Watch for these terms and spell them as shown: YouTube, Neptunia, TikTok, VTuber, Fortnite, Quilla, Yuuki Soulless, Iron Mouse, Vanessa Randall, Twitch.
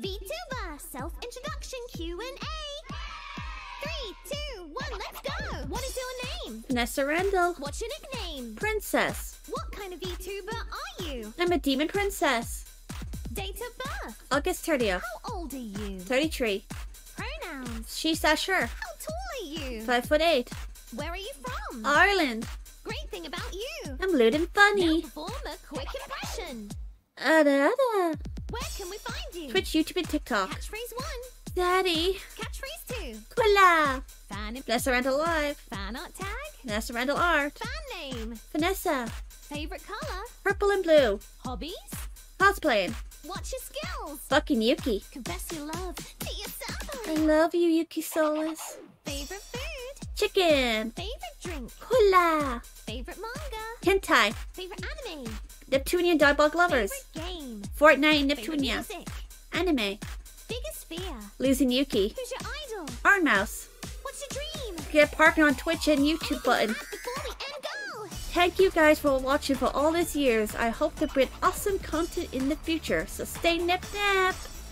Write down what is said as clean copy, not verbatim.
VTuber, self-introduction Q&A. 3, 2, 1, let's go! What is your name? Vanessa Randall. What's your nickname? Princess. What kind of VTuber are you? I'm a demon princess. Date of birth? August 30th. How old are you? 33. Pronouns? She/her. How tall are you? 5'8". Where are you from? Ireland. Great thing about you? I'm lewd and funny. Now perform a quick impression. Where can we find you? Twitch, YouTube, and TikTok. Catchphrase 1. Daddy. Catchphrase 2. Quilla. Fan. Vanessa Randall Live. Fan art tag. Vanessa Randall Art. Fan name. Vanessa. Favorite color. Purple and blue. Hobbies. Cosplaying. What's your skills? Fucking Yuuki. Confess your love to yourself. I love you, Yuuki Soulless. Favorite food. Chicken. Favorite drink. Quilla. Favorite manga. Hentai. Favorite anime. Neptunia Dodgeball Lovers. Favorite game. Fortnite and Neptunia. Anime. Biggest fear. Losing Yuuki. Who's your idol? Iron Mouse. What's your dream? Get partner on Twitch and YouTube button. Thank you guys for watching for all these years. I hope to bring awesome content in the future. So stay nip nap.